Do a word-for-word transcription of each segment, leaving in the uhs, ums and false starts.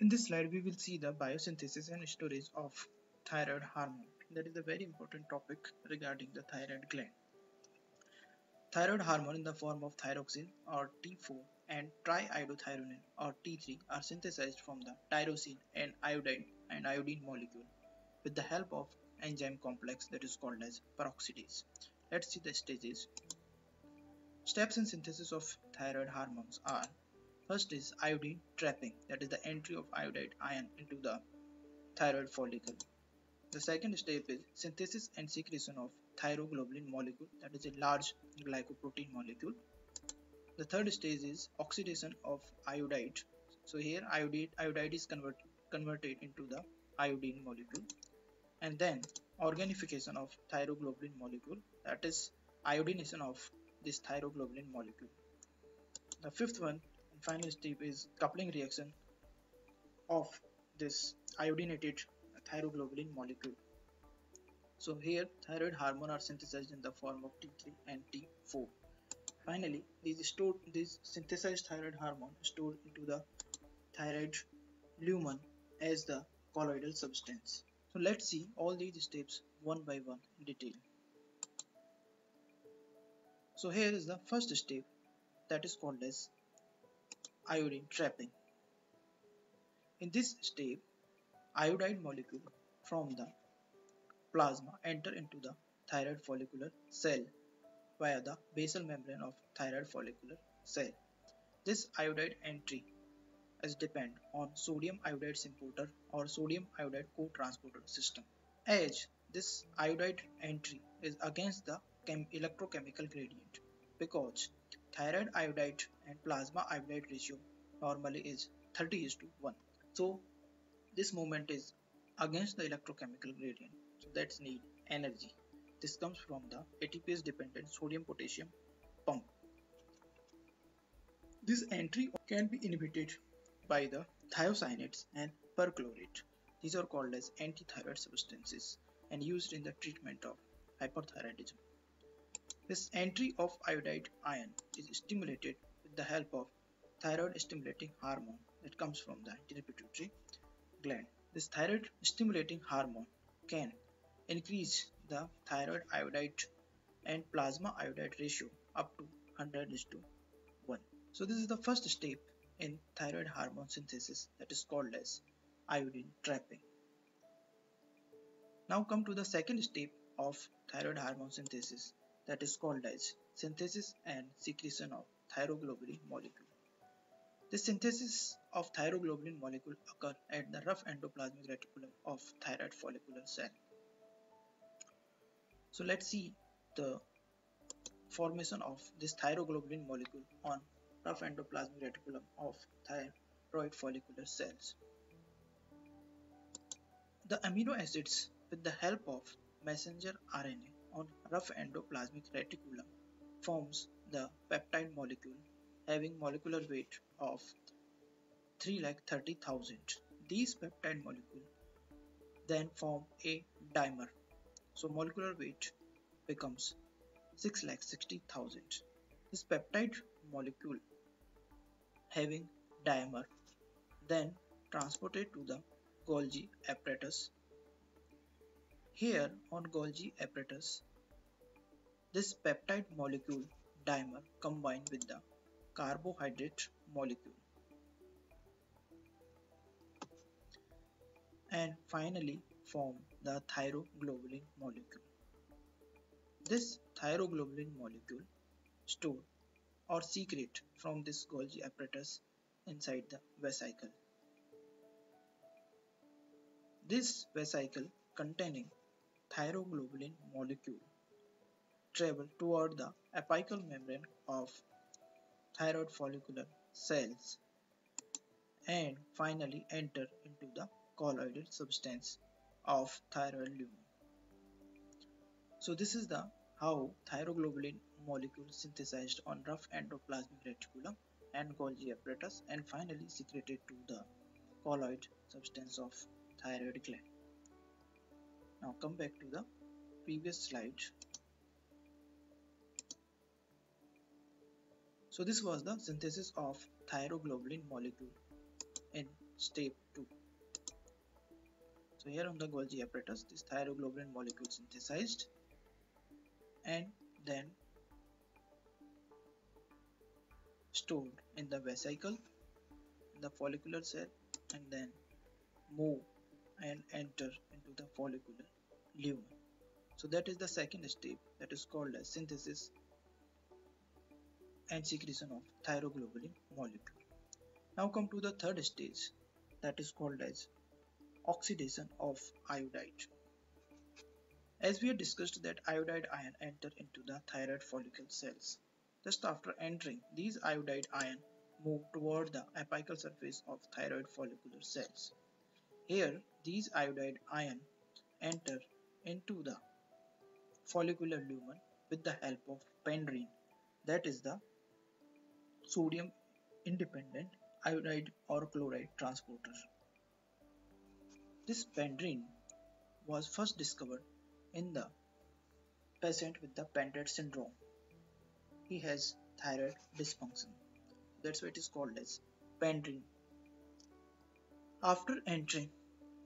In this slide, we will see the biosynthesis and storage of thyroid hormone. That is a very important topic regarding the thyroid gland. Thyroid hormone in the form of thyroxine or T four and triiodothyronine or T three are synthesized from the tyrosine and iodide and iodine molecule with the help of enzyme complex that is called as peroxidase. Let's see the stages. Steps in synthesis of thyroid hormones are: first is iodine trapping, that is the entry of iodide ion into the thyroid follicle. The second step is synthesis and secretion of thyroglobulin molecule, that is a large glycoprotein molecule. The third stage is oxidation of iodide. So here iodide, iodide is convert, converted into the iodine molecule. And then organification of thyroglobulin molecule, that is iodination of this thyroglobulin molecule. The fifth one and final step is coupling reaction of this iodinated thyroglobulin molecule. So here thyroid hormone are synthesized in the form of T three and T four. Finally, these stored, these synthesized thyroid hormone stored into the thyroid lumen as the colloidal substance. So let's see all these steps one by one in detail. So here is the first step, that is called as iodine trapping. In this step, iodide molecule from the plasma enter into the thyroid follicular cell via the basal membrane of thyroid follicular cell. This iodide entry is depend on sodium iodide symporter or sodium iodide co-transporter system, as this iodide entry is against the chem electrochemical gradient because thyroid iodide and plasma iodide ratio normally is thirty is to one. So this movement is against the electrochemical gradient, so that's need energy. This comes from the A T P ase dependent sodium potassium pump. This entry can be inhibited by the thiocyanate and perchlorate. These are called as antithyroid substances and used in the treatment of hyperthyroidism. This entry of iodide ion is stimulated with the help of thyroid stimulating hormone that comes from the pituitary gland. This thyroid stimulating hormone can increase the thyroid iodide and plasma iodide ratio up to one hundred is to one. So this is the first step in thyroid hormone synthesis, that is called as iodine trapping. Now come to the second step of thyroid hormone synthesis, that is called as synthesis and secretion of thyroglobulin molecule. The synthesis of thyroglobulin molecule occurs at the rough endoplasmic reticulum of thyroid follicular cell. So let's see the formation of this thyroglobulin molecule on rough endoplasmic reticulum of thyroid follicular cells. The amino acids with the help of messenger R N A on rough endoplasmic reticulum forms the peptide molecule having molecular weight of three lakh thirty thousand. These peptide molecule then form a dimer. So molecular weight becomes six lakh sixty thousand. This peptide molecule having dimer then transported to the Golgi apparatus. Here on Golgi apparatus, this peptide molecule dimer combined with the carbohydrate molecule. And finally form the thyroglobulin molecule. This thyroglobulin molecule store or secrete from this Golgi apparatus inside the vesicle. This vesicle containing thyroglobulin molecule travel toward the apical membrane of thyroid follicular cells and finally enter into the colloidal substance of thyroid lumen. So this is the how thyroglobulin molecule synthesized on rough endoplasmic reticulum and Golgi apparatus and finally secreted to the colloid substance of thyroid gland. Now come back to the previous slide. So this was the synthesis of thyroglobulin molecule in Step two. So here on the Golgi apparatus, this thyroglobulin molecule synthesized, and then stored in the vesicle, the follicular cell, and then move and enter into the follicular lumen. So that is the second step, that is called as synthesis and secretion of thyroglobulin molecule. Now come to the third stage, that is called as oxidation of iodide. As we have discussed that iodide ion enter into the thyroid follicle cells. Just after entering, these iodide ion move toward the apical surface of thyroid follicular cells. Here these iodide ion enter into the follicular lumen with the help of pendrin, that is the sodium independent iodide or chloride transporter. This pendrin was first discovered in the patient with the Pendred syndrome. He has thyroid dysfunction. That's why it is called as pendrin. After entering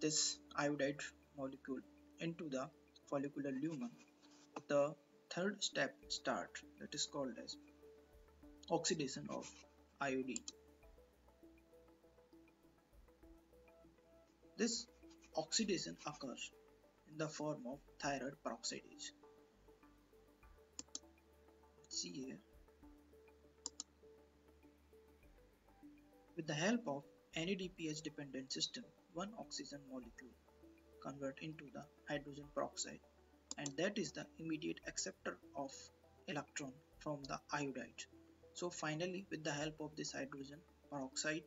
this iodide molecule into the follicular lumen, the third step starts, that is called as oxidation of iodide. This oxidation occurs in the form of thyroid peroxidase. Let's see here. With the help of N A D P H dependent system, one oxygen molecule convert into the hydrogen peroxide, and that is the immediate acceptor of electron from the iodide. So finally, with the help of this hydrogen peroxide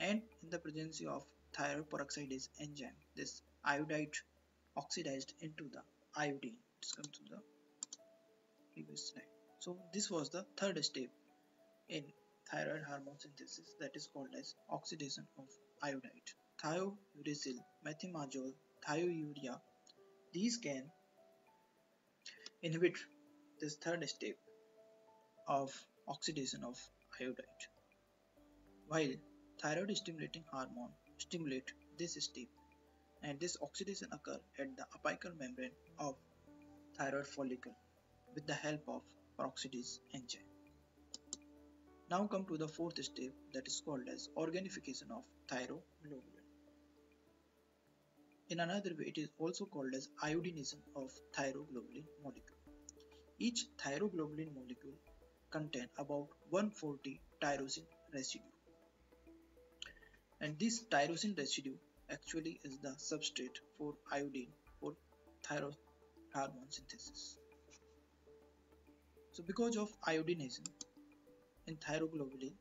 and in the presence of thyroid peroxidase enzyme, this iodide oxidized into the iodine. Let's come to the previous slide. So this was the third step in thyroid hormone synthesis, that is called as oxidation of iodide. Thiouracil, methimazole, thiourea, these can inhibit this third step of oxidation of iodide, while thyroid stimulating hormone stimulate this step, and this oxidation occur at the apical membrane of thyroid follicle with the help of peroxidase enzyme. Now come to the fourth step, that is called as organification of thyroglobulin. In another way, it is also called as iodination of thyroglobulin molecule. Each thyroglobulin molecule contain about one hundred forty tyrosine residue, and this tyrosine residue actually is the substrate for iodine for thyroid hormone synthesis. So because of iodination in thyroglobulin,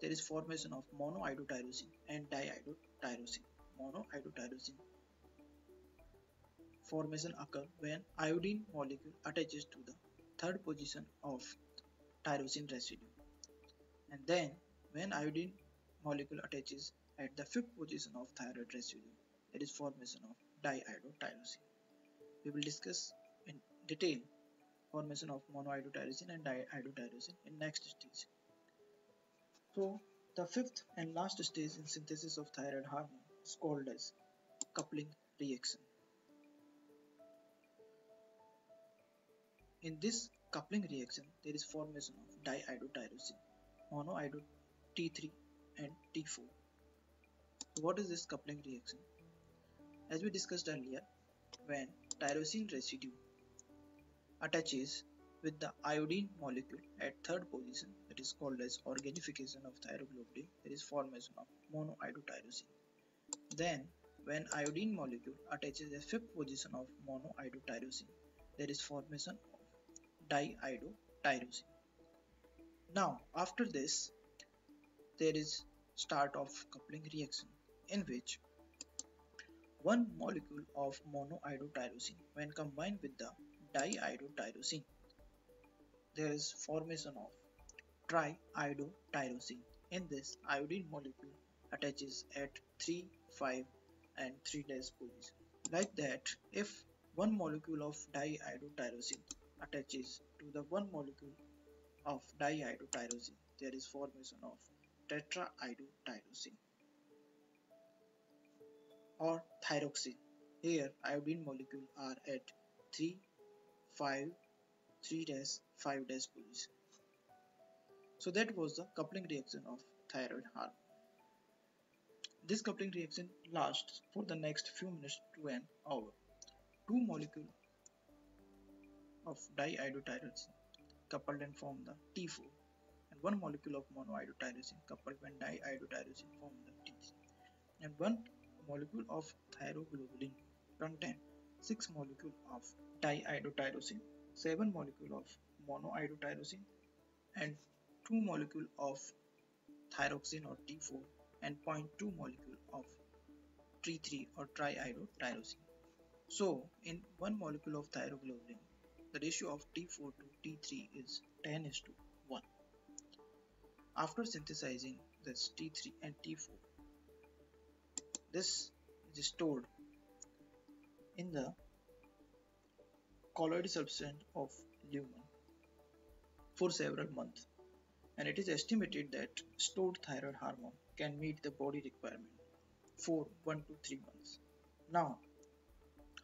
there is formation of monoiodotyrosine and diiodotyrosine. Monoiodotyrosine formation occur when iodine molecule attaches to the third position of tyrosine residue, and then when iodine molecule attaches at the fifth position of thyroid residue, there is formation of diiodotyrosine. We will discuss in detail formation of monoiodotyrosine and diiodotyrosine in next stage. So the fifth and last stage in synthesis of thyroid hormone is called as coupling reaction. In this coupling reaction, there is formation of diiodotyrosine, monoiodotyrosine T three and T four. So what is this coupling reaction? As we discussed earlier, when tyrosine residue attaches with the iodine molecule at third position, that is called as organification of thyroglobulin, there is formation of monoiodotyrosine. Then when iodine molecule attaches at fifth position of monoiodotyrosine, there is formation of diiodotyrosine. Now after this, there is start of coupling reaction, in which one molecule of monoiodotyrosine when combined with the diiodotyrosine, there is formation of triiodotyrosine. In this, iodine molecule attaches at three, five and three position. Like that, if one molecule of diiodotyrosine attaches to the one molecule of diiodotyrosine, there is formation of tetraiodotyrosine. or thyroxine. Here iodine molecule are at three, five, three dash five position. So that was the coupling reaction of thyroid hormone. This coupling reaction lasts for the next few minutes to an hour. Two molecules of diiodotyrosine coupled and form the T four, and one molecule of monoiodotyrosine coupled and diiodotyrosine form the T three, and one molecule of thyroglobulin contain six molecule of diiodotyrosine, seven molecule of monoiodotyrosine, and two molecule of thyroxine or T four, and zero point two molecule of T three or triiodotyrosine. So in one molecule of thyroglobulin, the ratio of T four to T three is ten is to one. After synthesizing this T three and T four, this is stored in the colloid substance of lumen for several months, and it is estimated that stored thyroid hormone can meet the body requirement for one to three months. Now,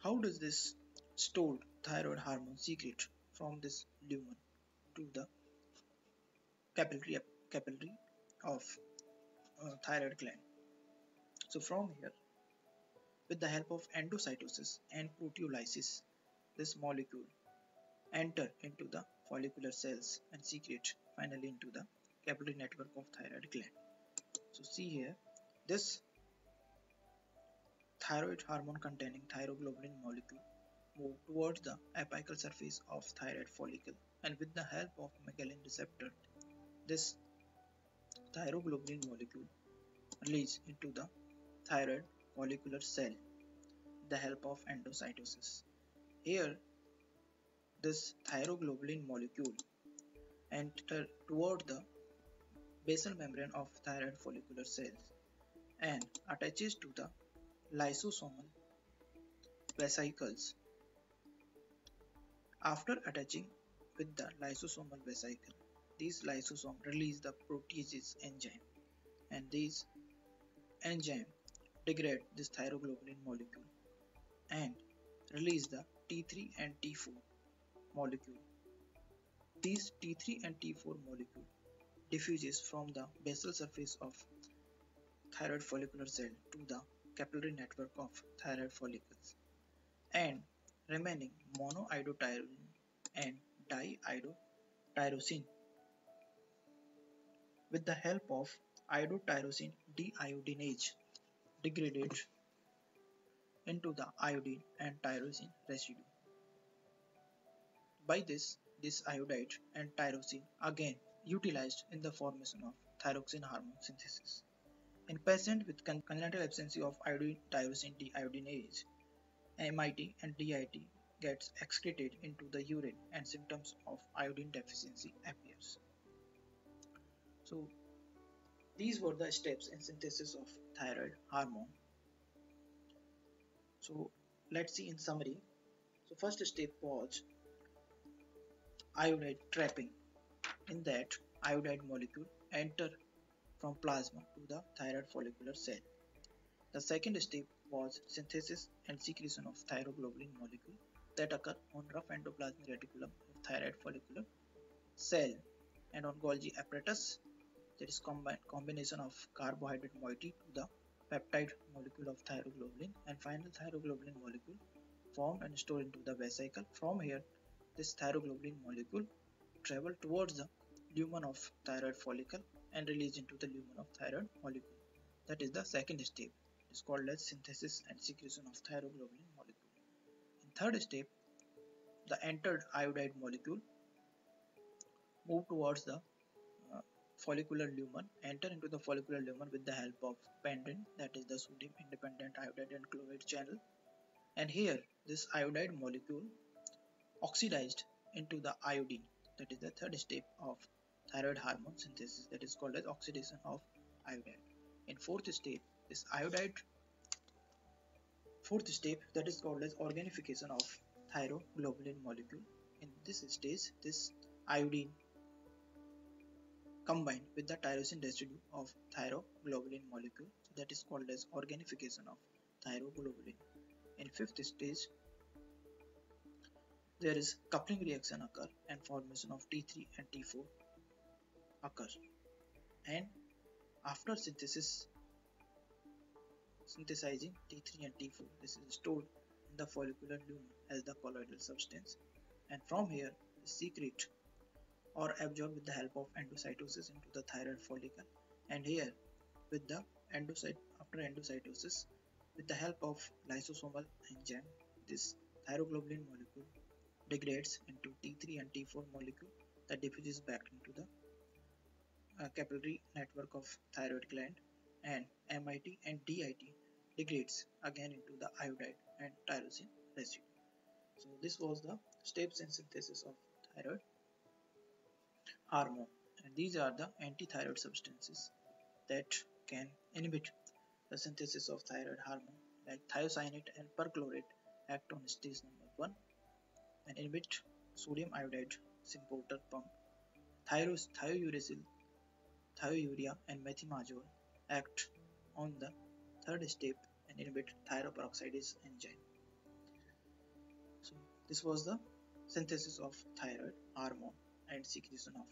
how does this stored thyroid hormone secrete from this lumen to the capillary capillary of uh, thyroid gland? So from here, with the help of endocytosis and proteolysis, this molecule enter into the follicular cells and secrete finally into the capillary network of thyroid gland. So see here, this thyroid hormone containing thyroglobulin molecule move towards the apical surface of thyroid follicle, and with the help of megalin receptor, this thyroglobulin molecule release into the thyroid follicular cell with the help of endocytosis. Here this thyroglobulin molecule enter toward the basal membrane of thyroid follicular cells and attaches to the lysosomal vesicles. After attaching with the lysosomal vesicle, these lysosomes release the proteases enzyme, and these enzyme degrade this thyroglobulin molecule and release the T three and T four molecule. These T three and T four molecule diffuses from the basal surface of thyroid follicular cell to the capillary network of thyroid follicles, and remaining monoiodotyrosine and diiodotyrosine with the help of iodotyrosine diiodinase degraded into the iodine and tyrosine residue. By this, this iodide and tyrosine again utilized in the formation of thyroxine hormone synthesis. In patients with con congenital absence of iodine tyrosine diiodinase, M I T and D I T gets excreted into the urine, and symptoms of iodine deficiency appears. So these were the steps in synthesis of thyroid hormone. So let's see in summary. So first step was iodide trapping. In that, iodide molecule enter from plasma to the thyroid follicular cell. The second step was synthesis and secretion of thyroglobulin molecule that occur on rough endoplasmic reticulum of thyroid follicular cell and on Golgi apparatus, that is combi combination of carbohydrate moiety to the peptide molecule of thyroglobulin, and final thyroglobulin molecule formed and stored into the vesicle. From here, this thyroglobulin molecule travel towards the lumen of thyroid follicle and release into the lumen of thyroid follicle. That is the second step. Is called as synthesis and secretion of thyroglobulin molecule. In third step, the entered iodide molecule move towards the uh, follicular lumen, enter into the follicular lumen with the help of pendrin, that is the sodium independent iodide and chloride channel, and here this iodide molecule oxidized into the iodine. That is the third step of thyroid hormone synthesis, that is called as oxidation of iodide. In fourth step, this iodide fourth step that is called as organification of thyroglobulin molecule. In this stage, this iodine combined with the tyrosine residue of thyroglobulin molecule, so that is called as organification of thyroglobulin. In fifth stage, there is coupling reaction occur and formation of T three and T four occur. And after synthesis, synthesizing T three and T four, this is stored in the follicular lumen as the colloidal substance, and from here secrete or absorbed with the help of endocytosis into the thyroid follicle, and here with the endocyte after endocytosis with the help of lysosomal enzyme, this thyroglobulin molecule degrades into T three and T four molecule that diffuses back into the uh, capillary network of thyroid gland, and M I T and D I T degrades again into the iodide and tyrosine residue. So this was the steps in synthesis of thyroid hormone, and these are the anti-thyroid substances that can inhibit the synthesis of thyroid hormone, like thiocyanate and perchlorate act on stage number one and inhibit sodium iodide symporter pump. Thyros, Thiouracil, thiourea and methimazole act on the third step and inhibit thyroid peroxidase enzyme. So this was the synthesis of thyroid hormone and secretion of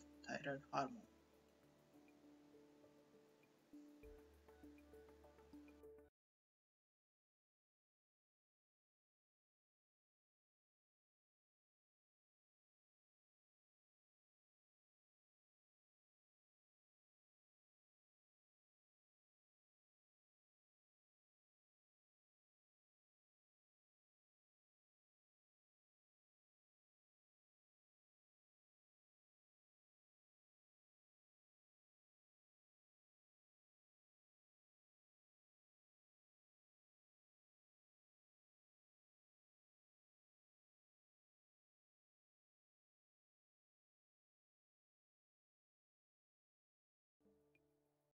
thyroid hormone.